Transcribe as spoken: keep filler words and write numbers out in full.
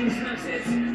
instances.